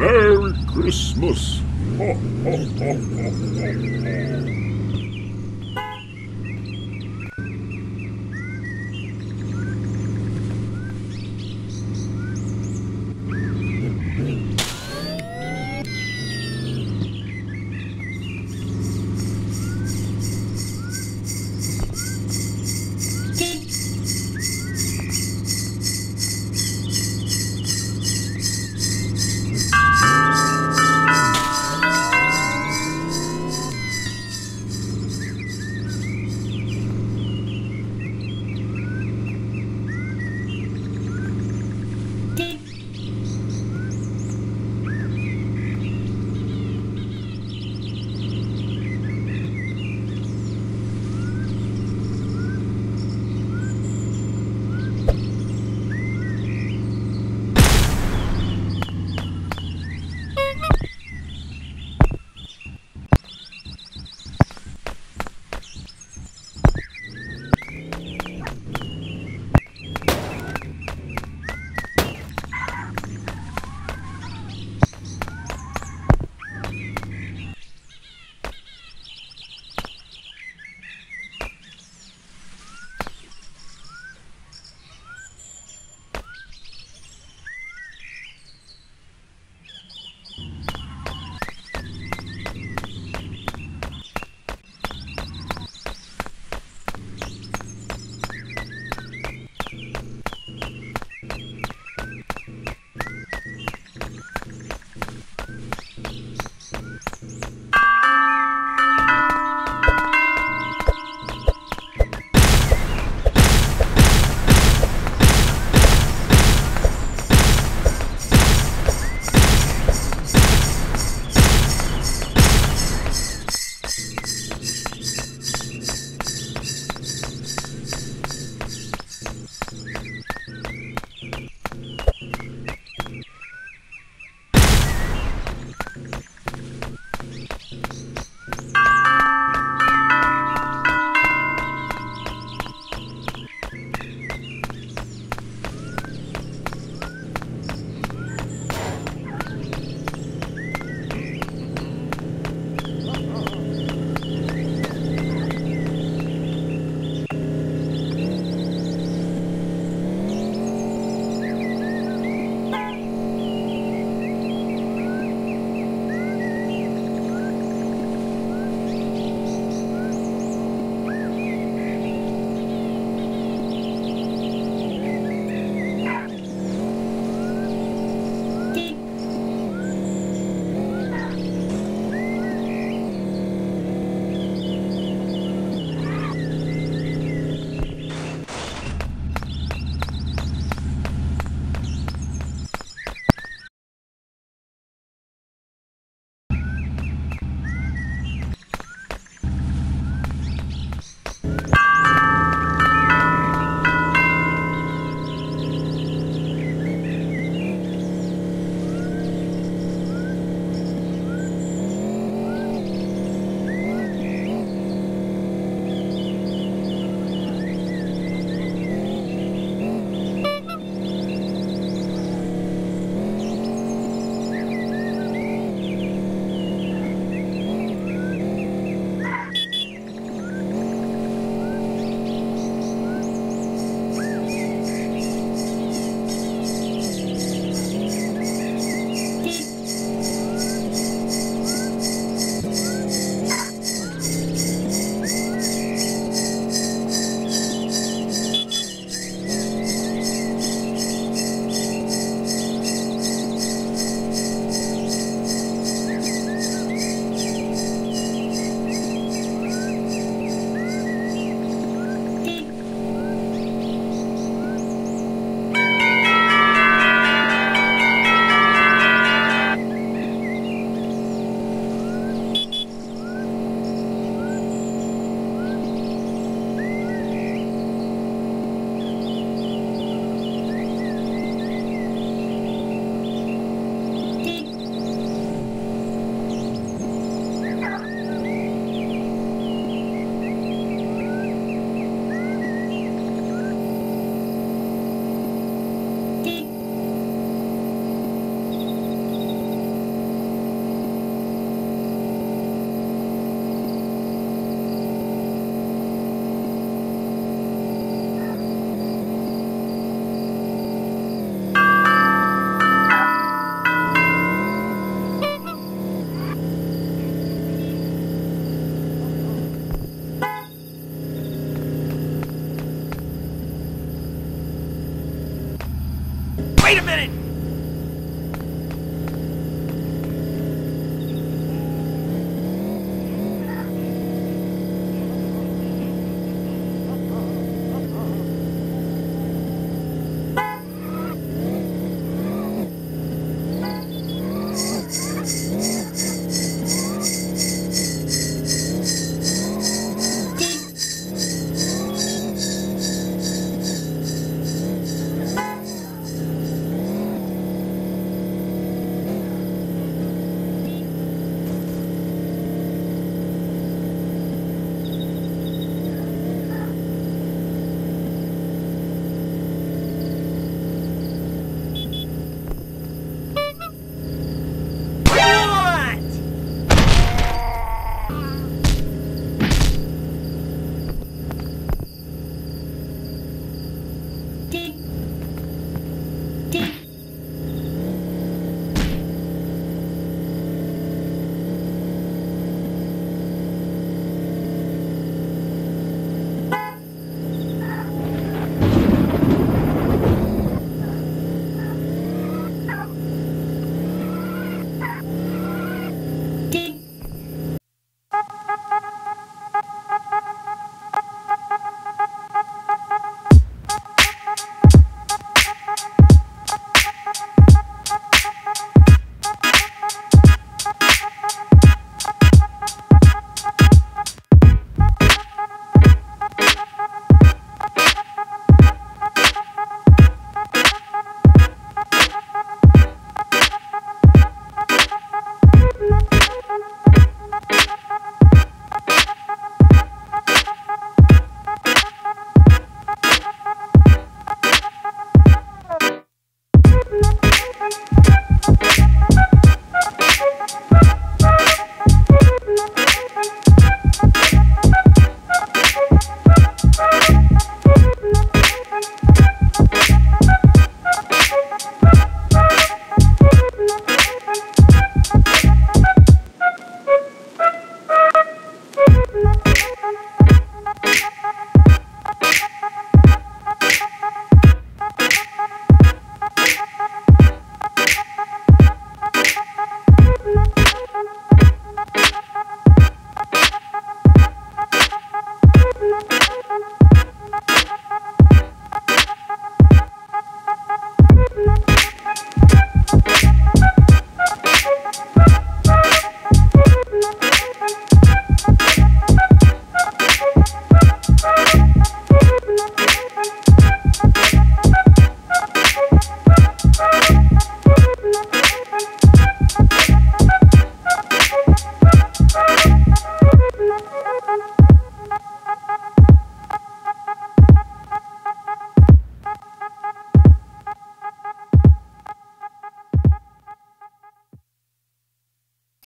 Merry Christmas!